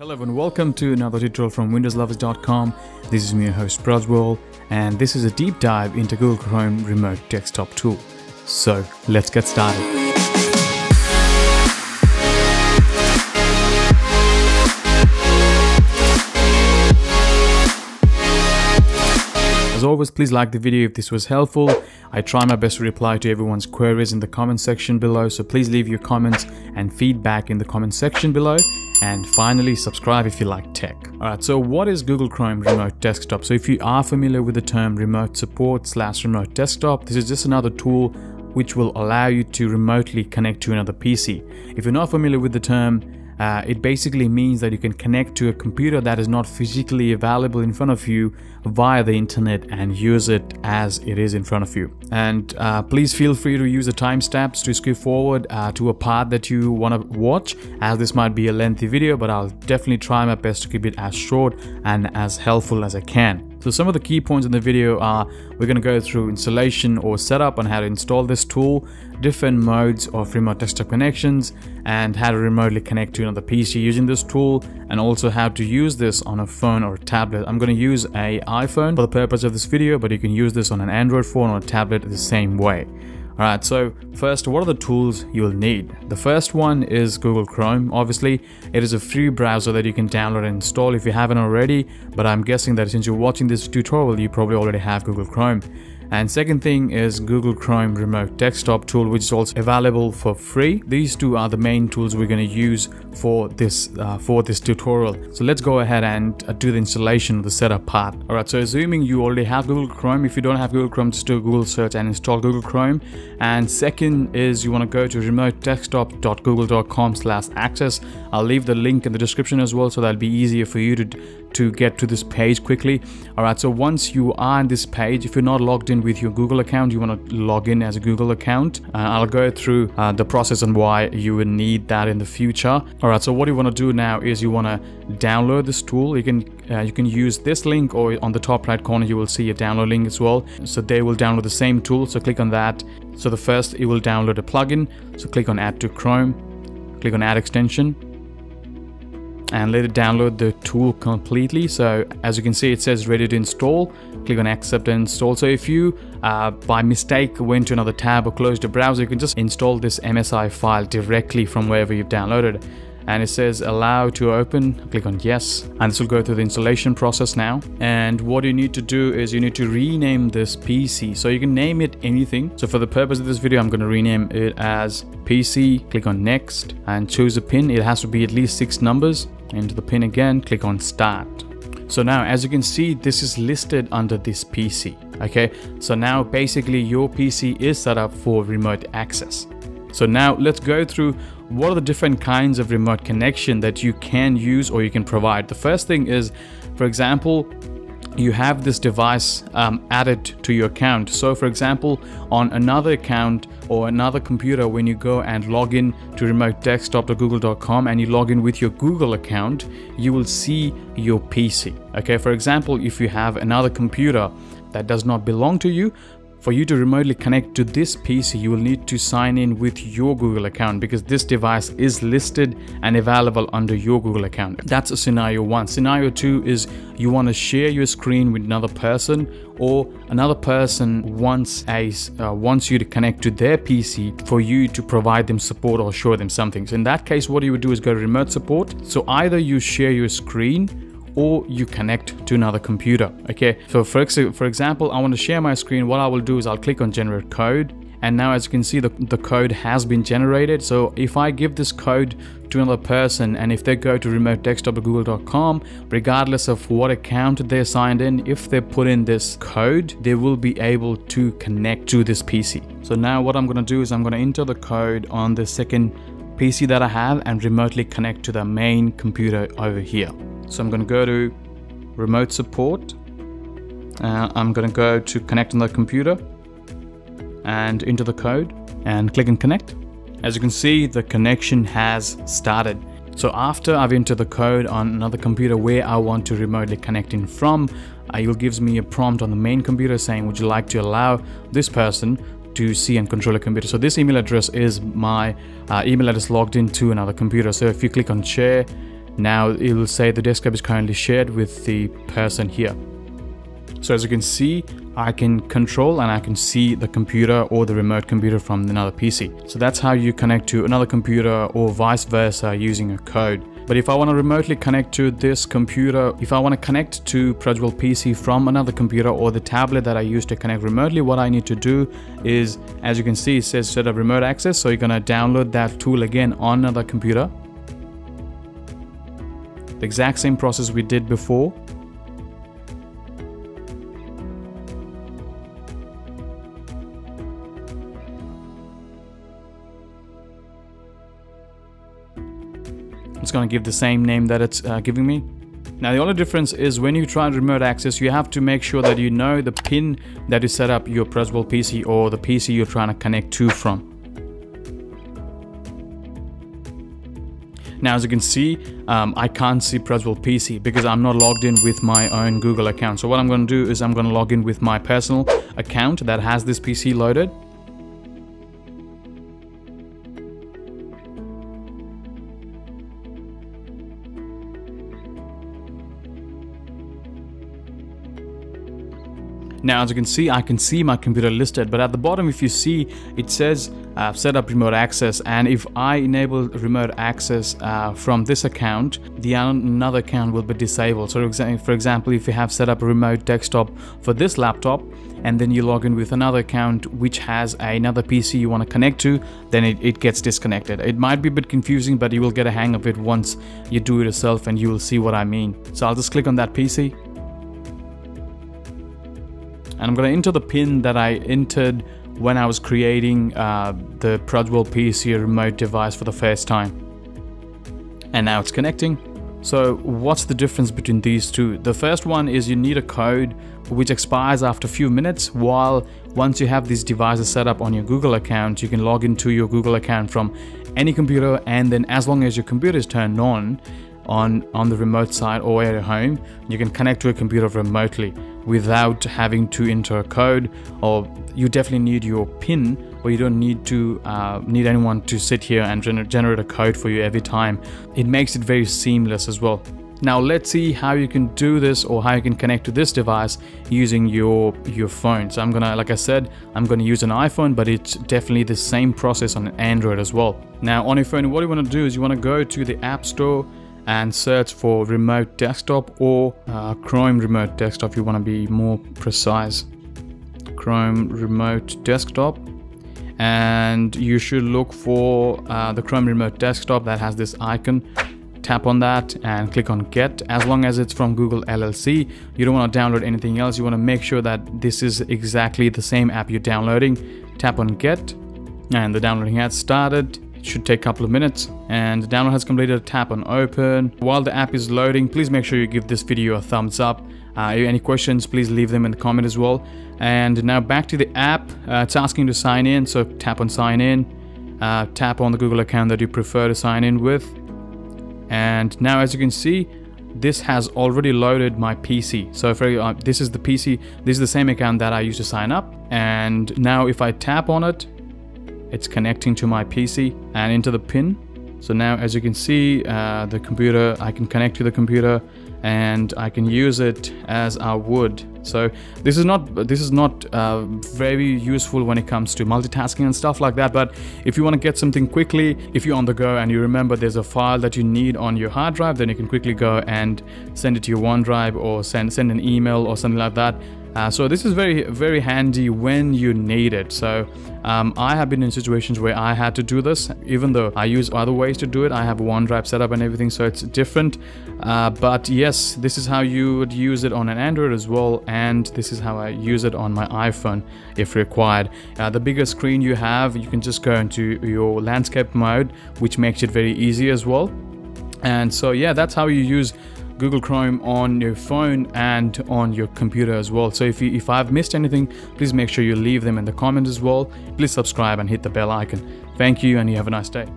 Hello everyone, welcome to another tutorial from windowslovers.com. This is me, your host Bradswell, and this is a deep dive into Google Chrome Remote Desktop tool. So let's get started. As always, please like the video if this was helpful. I try my best to reply to everyone's queries in the comment section below, so please leave your comments and feedback in the comment section below. And finally, subscribe if you like tech. Alright, so what is Google Chrome Remote Desktop? So if you are familiar with the term remote support / remote desktop, this is just another tool which will allow you to remotely connect to another PC. If you're not familiar with the term, it basically means that you can connect to a computer that is not physically available in front of you via the internet and use it as it is in front of you. And please feel free to use the timestamps to skip forward to a part that you want to watch, as this might be a lengthy video, but I'll definitely try my best to keep it as short and as helpful as I can. So some of the key points in the video are, we're going to go through installation or setup on how to install this tool, different modes of remote desktop connections, and how to remotely connect to another PC using this tool, and also how to use this on a phone or a tablet. I'm going to use an iPhone for the purpose of this video, but you can use this on an Android phone or a tablet the same way. Alright, so first, what are the tools you'll need? The first one is Google Chrome. Obviously, it is a free browser that you can download and install if you haven't already, but I'm guessing that since you're watching this tutorial, you probably already have Google Chrome. And second thing is Google Chrome Remote Desktop tool, which is also available for free. These two are the main tools we're going to use for this tutorial. So let's go ahead and do the installation of the setup part. Alright, so assuming you already have Google Chrome. If you don't have Google Chrome, just do a Google search and install Google Chrome. And second is you want to go to remotedesktop.google.com/access. I'll leave the link in the description as well, so that'll be easier for you to get to this page quickly. Alright, so once you are on this page, if you're not logged in with your Google account, you want to log in as a Google account. I'll go through the process and why you would need that in the future. Alright, so what you want to do now is you want to download this tool. You can use this link, or on the top right corner you will see a download link as well. So they will download the same tool, so click on that. So the first, it will download a plugin, so click on add to Chrome, click on add extension, and let it download the tool completely. So as you can see, it says ready to install. Click on accept and install. So if you by mistake went to another tab or closed the browser, you can just install this MSI file directly from wherever you've downloaded. And it says allow to open, click on yes, and this will go through the installation process now. And what you need to do is you need to rename this PC, so you can name it anything. So for the purpose of this video, I'm going to rename it as PC. Click on next and choose a pin. It has to be at least 6 numbers. Enter the pin again, click on start. So now, as you can see, this is listed under this PC. Okay, so now basically your PC is set up for remote access. So now let's go through what are the different kinds of remote connection that you can use or you can provide. The first thing is, for example, you have this device added to your account. So for example, on another account or another computer, when you go and log in to remotedesktop.google.com and you log in with your Google account, you will see your PC. Okay, for example, if you have another computer that does not belong to you, for you to remotely connect to this PC, you will need to sign in with your Google account, because this device is listed and available under your Google account. That's a scenario one. Scenario two is you want to share your screen with another person, or another person wants you to connect to their PC for you to provide them support or show them something. So in that case, what you would do is go to remote support. So either you share your screen or you connect to another computer. Okay, so for example, I want to share my screen. What I will do is I'll click on generate code, and now as you can see, the code has been generated. So if I give this code to another person, and if they go to remotedesktop.google.com, regardless of what account they're signed in, if they put in this code, they will be able to connect to this PC. So now what I'm going to do is I'm going to enter the code on the second PC that I have and remotely connect to the main computer over here. So I'm going to go to remote support, I'm going to go to connect on the computer and into the code and click and connect. As you can see, the connection has started. So after I've entered the code on another computer where I want to remotely connect in from, it gives me a prompt on the main computer saying, would you like to allow this person to see and control a computer? So this email address is my email address logged into another computer. So if you click on share Now it will say the desktop is currently shared with the person here. So as you can see, I can control and I can see the computer or the remote computer from another PC. So that's how you connect to another computer or vice versa using a code. But if I want to remotely connect to this computer, if I want to connect to Bradswell PC from another computer or the tablet that I use to connect remotely, what I need to do is, as you can see, it says set up remote access. So you're going to download that tool again on another computer. The exact same process we did before. It's going to give the same name that it's giving me. Now the only difference is when you try remote access, you have to make sure that you know the pin that you set up your Bradswell PC or the PC you're trying to connect to from. Now as you can see, I can't see Bradswell PC because I'm not logged in with my own Google account. So what I'm going to do is I'm going to log in with my personal account that has this PC loaded. Now as you can see, I can see my computer listed, but at the bottom if you see, it says set up remote access, and if I enable remote access from this account, another account will be disabled. So for example, if you have set up a remote desktop for this laptop and then you log in with another account which has another PC you want to connect to, then it gets disconnected. It might be a bit confusing, but you will get a hang of it once you do it yourself and you will see what I mean. So I'll just click on that PC. And I'm going to enter the pin that I entered when I was creating the Bradswell PC remote device for the first time. And now it's connecting. So what's the difference between these two? The first one is you need a code which expires after a few minutes, while once you have these devices set up on your Google account, you can log into your Google account from any computer, and then as long as your computer is turned on the remote side or at home, you can connect to a computer remotely without having to enter a code, or you definitely need your PIN, but you don't need to need anyone to sit here and generate a code for you every time. It makes it very seamless as well. Now let's see how you can do this, or how you can connect to this device using your phone. So I'm gonna, like I said, I'm gonna use an iPhone, but it's definitely the same process on Android as well. Now on your phone, what you want to do is you want to go to the App Store and search for remote desktop, or Chrome Remote Desktop if you want to be more precise. Chrome Remote Desktop, and you should look for the Chrome Remote Desktop that has this icon. Tap on that and click on Get. As long as it's from Google LLC, you don't want to download anything else. You want to make sure that this is exactly the same app you're downloading. Tap on Get, and the downloading has started. It should take a couple of minutes, and the download has completed. Tap on open. While the app is loading, please make sure you give this video a thumbs up. Any questions, please leave them in the comment as well. And now back to the app. It's asking to sign in, so tap on sign in. Tap on the Google account that you prefer to sign in with. And now as you can see, this has already loaded my PC. So this is the PC, this is the same account that I used to sign up. And now if I tap on it, it's connecting to my PC and into the pin. So now as you can see, the computer, I can connect to the computer and I can use it as I would. So this is not very useful when it comes to multitasking and stuff like that, but if you want to get something quickly, if you're on the go and you remember there's a file that you need on your hard drive, then you can quickly go and send it to your OneDrive, or send an email or something like that. So this is very, very handy when you need it. So I have been in situations where I had to do this, even though I use other ways to do it. I have OneDrive set up and everything, so it's different. But yes, this is how you would use it on an Android as well, and this is how I use it on my iPhone if required. The bigger screen you have, you can just go into your landscape mode, which makes it very easy as well. And so yeah, that's how you use Google Chrome on your phone and on your computer as well. So if I've missed anything, please make sure you leave them in the comments as well. Please subscribe and hit the bell icon. Thank you, and you have a nice day.